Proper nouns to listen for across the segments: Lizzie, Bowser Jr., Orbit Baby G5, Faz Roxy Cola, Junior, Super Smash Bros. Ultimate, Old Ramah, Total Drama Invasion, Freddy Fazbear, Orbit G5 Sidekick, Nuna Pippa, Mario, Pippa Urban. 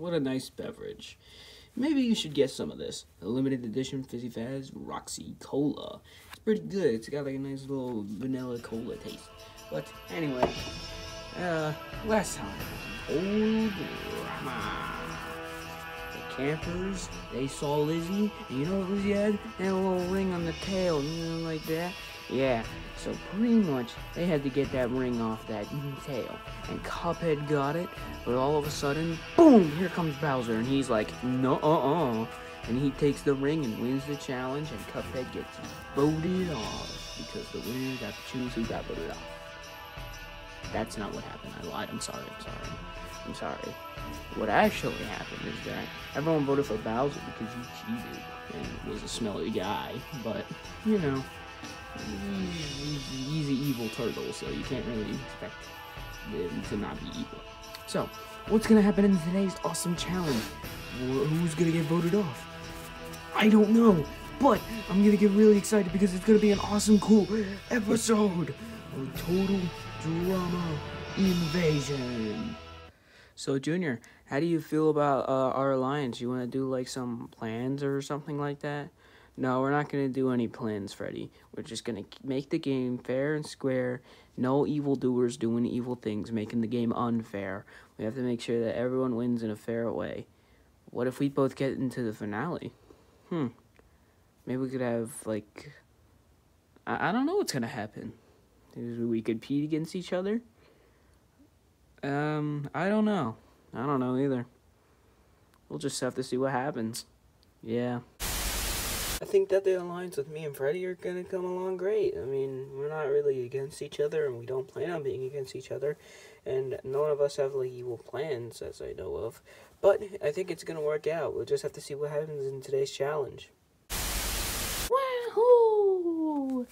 What a nice beverage. Maybe you should get some of this. A limited edition Fizzy Faz Roxy Cola. It's pretty good. It's got like a nice little vanilla cola taste. But anyway, last time, Old Ramah. The campers, they saw Lizzie, and you know what Lizzie had? That little ring on the tail, you know, like that? Yeah, so pretty much they had to get that ring off that tail. And Cuphead got it, but all of a sudden, boom, here comes Bowser, and he's like, no, and he takes the ring and wins the challenge, and Cuphead gets voted off, because the winner got to choose who got voted off. That's not what happened. I lied. I'm sorry. What actually happened is that everyone voted for Bowser because he cheated and was a smelly guy, but, you know, he's an evil turtle, so you can't really expect him to not be evil. So, what's going to happen in today's awesome challenge? Who's going to get voted off? I don't know, but I'm going to get really excited because it's going to be an awesome, cool episode of Total Drama Invasion. So, Junior, how do you feel about our alliance? You want to do, like, some plans or something like that? No, we're not going to do any plans, Freddy. We're just going to make the game fair and square. No evildoers doing evil things, making the game unfair. We have to make sure that everyone wins in a fair way. What if we both get into the finale? Maybe we could have, like... I don't know what's going to happen. Maybe we could compete against each other? I don't know. I don't know either. We'll just have to see what happens. Yeah. I think that the alliance with me and Freddy are gonna come along great. I mean, we're not really against each other, and we don't plan on being against each other, and none of us have, like, evil plans, as I know of. But I think it's gonna work out. We'll just have to see what happens in today's challenge. Wahoo!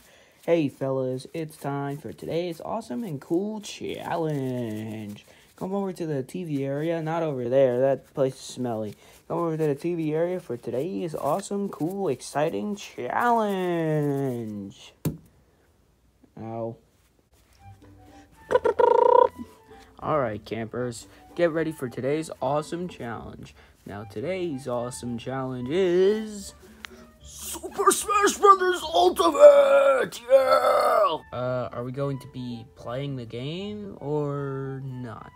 Hey fellas, it's time for today's awesome and cool challenge. Come over to the TV area, not over there, that place is smelly. Come over to the TV area for today's awesome, cool, exciting challenge. Ow. Alright campers, get ready for today's awesome challenge. Now today's awesome challenge is... Super Smash Bros. Ultimate! Yeah! Are we going to be playing the game or not?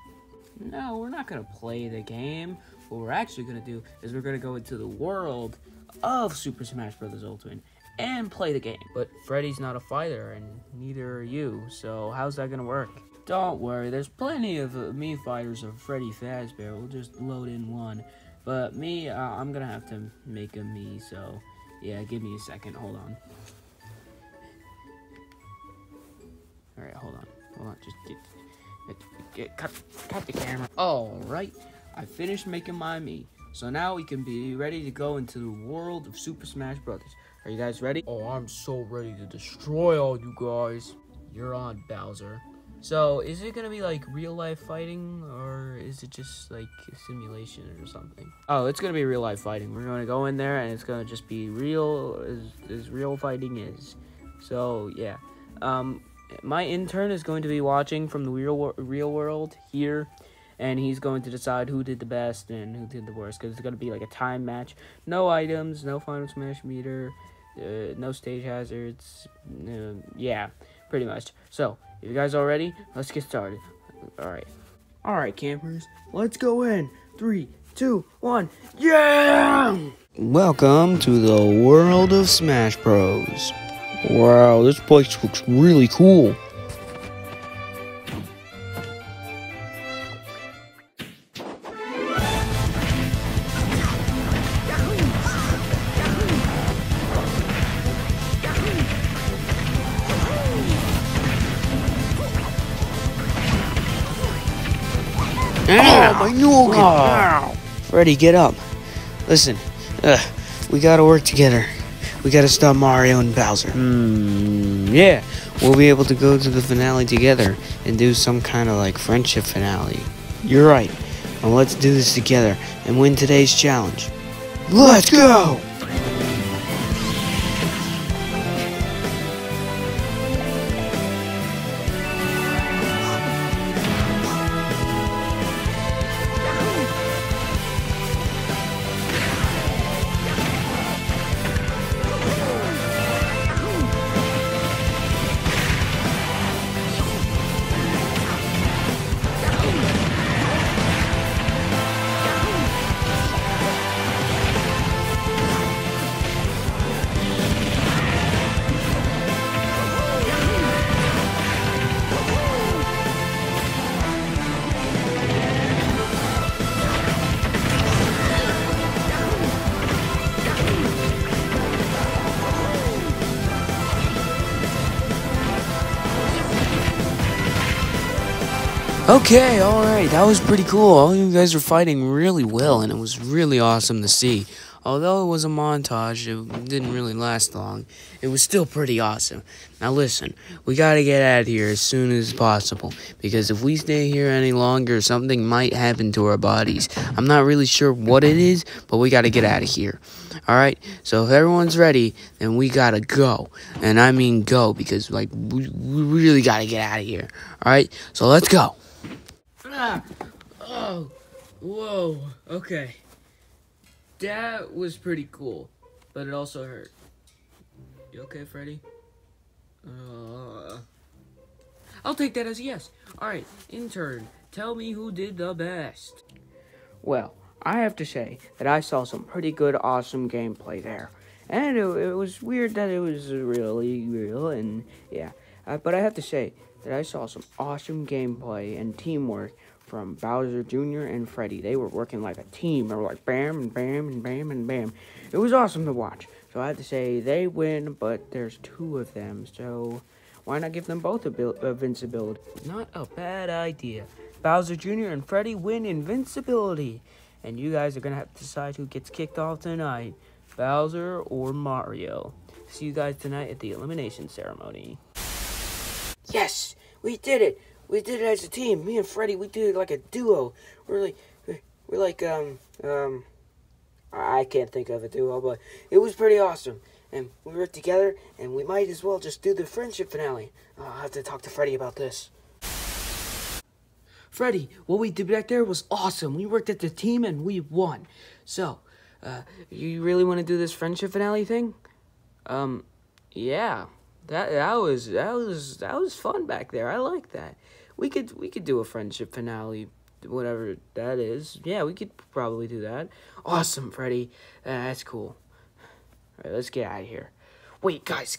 No, we're not going to play the game. What we're actually going to do is we're going to go into the world of Super Smash Bros. Ultimate and play the game. But Freddy's not a fighter and neither are you, so how's that going to work? Don't worry, there's plenty of me fighters of Freddy Fazbear. We'll just load in one. But me, I'm going to have to make a me, so... yeah, give me a second. Hold on. All right, hold on. Hold on. Just cut the camera. All right, I finished making my me. So now we can be ready to go into the world of Super Smash Brothers. Are you guys ready? Oh, I'm so ready to destroy all you guys. You're on, Bowser. So is it gonna be like real life fighting, or is it just like a simulation or something? Oh, it's gonna be real life fighting. We're gonna go in there and it's gonna just be real as real fighting is. So yeah, my intern is going to be watching from the real world here, and he's going to decide who did the best and who did the worst, because it's gonna be like a time match. No items, no Final Smash meter, no stage hazards. Yeah, pretty much. So. If you guys are ready, let's get started. Alright. Alright, campers. Let's go in. 3, 2, 1. Yeah! Welcome to the world of Smash Bros. Wow, this place looks really cool. Ow, my noggin! Ow. Freddy, get up. Listen, we gotta work together. We gotta stop Mario and Bowser. Yeah, we'll be able to go to the finale together and do some kind of like friendship finale. You're right. Well, let's do this together and win today's challenge. Let's go! Okay, alright, that was pretty cool. All you guys were fighting really well, and it was really awesome to see. Although it was a montage, it didn't really last long. It was still pretty awesome. Now listen, we gotta get out of here as soon as possible, because if we stay here any longer, something might happen to our bodies. I'm not really sure what it is, but we gotta get out of here. Alright, so if everyone's ready, then we gotta go. And I mean go, because, like, we really gotta get out of here. Alright, so let's go. Ah, oh, whoa, okay. That was pretty cool, but it also hurt. You okay, Freddy? I'll take that as a yes. Alright, intern, tell me who did the best. Well, I have to say that I saw some pretty good, awesome gameplay there. And it was weird that it was really real, and yeah. But I have to say that I saw some awesome gameplay and teamwork from Bowser Jr. and Freddy. They were working like a team. They were like bam and bam and bam and bam. It was awesome to watch. So I have to say they win, but there's two of them. So why not give them both invincibility? Not a bad idea. Bowser Jr. and Freddy win invincibility. And you guys are going to have to decide who gets kicked off tonight, Bowser or Mario. See you guys tonight at the elimination ceremony. Yes, we did it. We did it as a team. Me and Freddy, we did it like a duo. We're like, I can't think of a duo, but it was pretty awesome. And we were together, and we might as well just do the friendship finale. Oh, I'll have to talk to Freddy about this. Freddy, what we did back there was awesome. We worked at the team, and we won. So, you really want to do this friendship finale thing? Yeah. That was fun back there. I like that. We could do a friendship finale, whatever that is. Yeah, we could probably do that. Awesome, Freddy. That's cool. All right, let's get out of here. Wait, guys.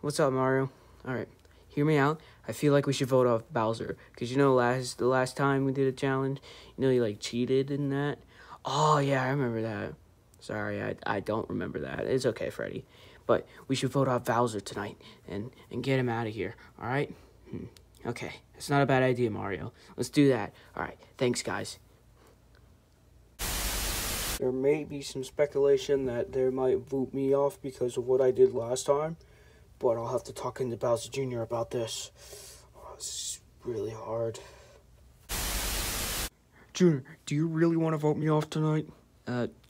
What's up, Mario? All right, hear me out. I feel like we should vote off Bowser, cause you know the last time we did a challenge, you know, he like cheated in that. Oh yeah, I remember that. Sorry, I don't remember that. It's okay, Freddy. But we should vote off Bowser tonight and get him out of here, all right? Okay, that's not a bad idea, Mario. Let's do that. All right, thanks, guys. There may be some speculation that they might vote me off because of what I did last time, but I'll have to talk into Bowser Jr. about this. Oh, this is really hard. Junior, do you really want to vote me off tonight?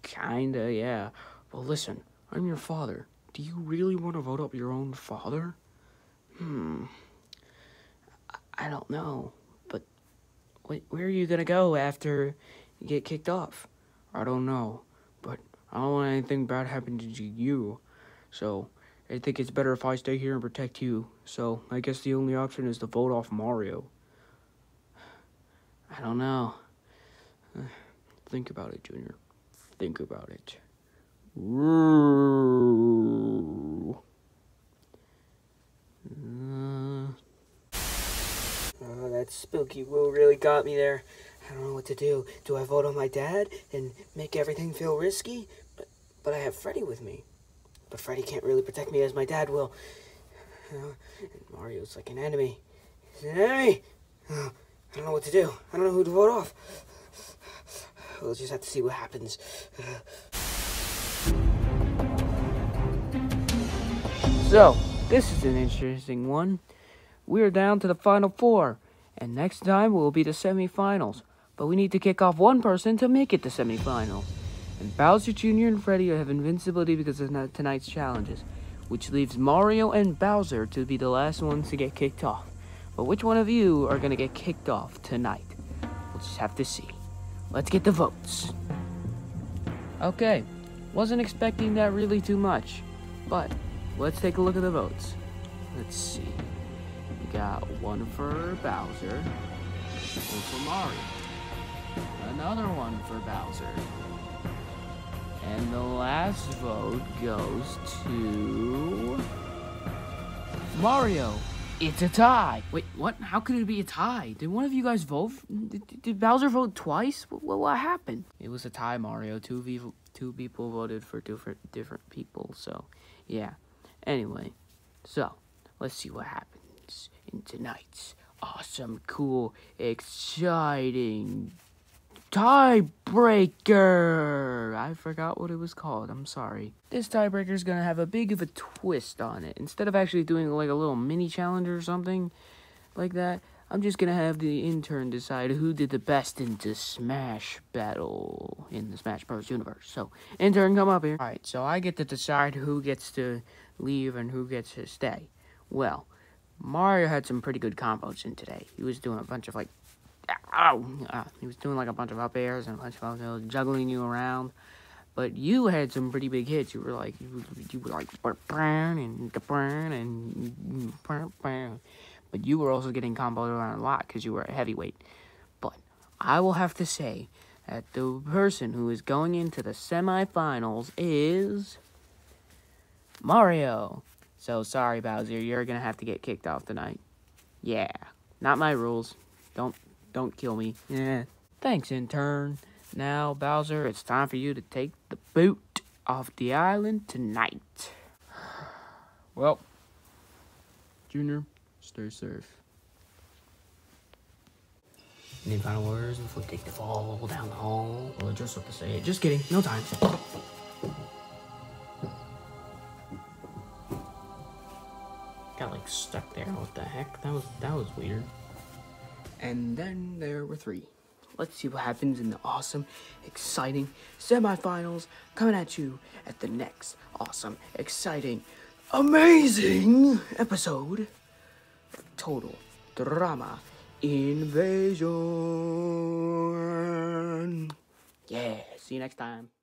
Kinda, yeah. Well, listen, I'm your father. Do you really want to vote up your own father? I don't know. But where are you going to go after you get kicked off? I don't know. But I don't want anything bad happen to you. So I think it's better if I stay here and protect you. So I guess the only option is to vote off Mario. I don't know. Think about it, Junior. Think about it. Oh, that spooky woo really got me there. I don't know what to do. Do I vote on my dad and make everything feel risky? But I have Freddy with me. But Freddy can't really protect me as my dad will. And Mario's like an enemy. He's an enemy! I don't know what to do. I don't know who to vote off. We'll just have to see what happens. So, this is an interesting one. We're down to the final four, and next time will be the semifinals. But we need to kick off one person to make it to semifinals. And Bowser Jr. and Freddy have invincibility because of tonight's challenges, which leaves Mario and Bowser to be the last ones to get kicked off. But which one of you are going to get kicked off tonight? We'll just have to see. Let's get the votes. Okay, wasn't expecting that really too much, but let's take a look at the votes. Let's see. We got one for Bowser, one for Mario, another one for Bowser, and the last vote goes to Mario. It's a tie. Wait, what? How could it be a tie? Did one of you guys vote? Did Bowser vote twice? What happened? It was a tie, Mario. Two people voted for different people, so yeah. Anyway, so let's see what happens in tonight's awesome, cool, exciting tiebreaker. I forgot what it was called. I'm sorry. This tiebreaker is going to have a big of a twist on it. Instead of actually doing like a little mini challenge or something like that, I'm just going to have the intern decide who did the best in the Smash battle in the Smash Bros. Universe. So, intern, come up here. Alright, so I get to decide who gets to leave and who gets to stay. Well, Mario had some pretty good combos in today. He was doing a bunch of, like, he was doing, like, a bunch of up airs and a bunch of juggling you around. But you had some pretty big hits. You were like, but you were also getting comboed around a lot because you were a heavyweight. But I will have to say that the person who is going into the semifinals is Mario. So sorry, Bowser, you're gonna have to get kicked off tonight. Yeah, not my rules. Don't kill me. Yeah. Thanks, intern. Now, Bowser, it's time for you to take the boot off the island tonight. Well, Junior, stay safe. Any final words before we take the ball down the hall? Well, just what to say. Just kidding. No time. Got like stuck there. What the heck? That was weird. And then there were three. Let's see what happens in the awesome, exciting semifinals coming at you at the next awesome, exciting, amazing episode. Total Drama Invasion. Yeah, see you next time.